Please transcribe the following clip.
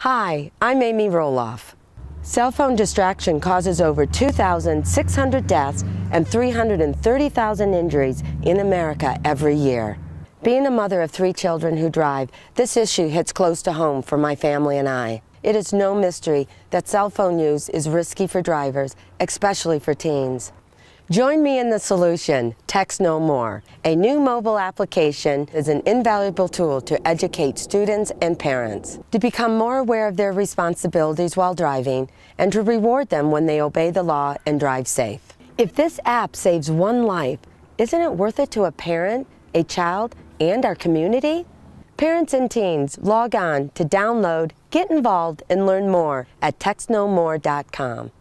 Hi, I'm Amy Roloff. Cell phone distraction causes over 2,600 deaths and 330,000 injuries in America every year. Being a mother of 3 children who drive, this issue hits close to home for my family and I. It is no mystery that cell phone use is risky for drivers, especially for teens. Join me in the solution, Text No More. A new mobile application is an invaluable tool to educate students and parents, to become more aware of their responsibilities while driving, and to reward them when they obey the law and drive safe. If this app saves one life, isn't it worth it to a parent, a child, and our community? Parents and teens, log on to download, get involved, and learn more at textnomore.com.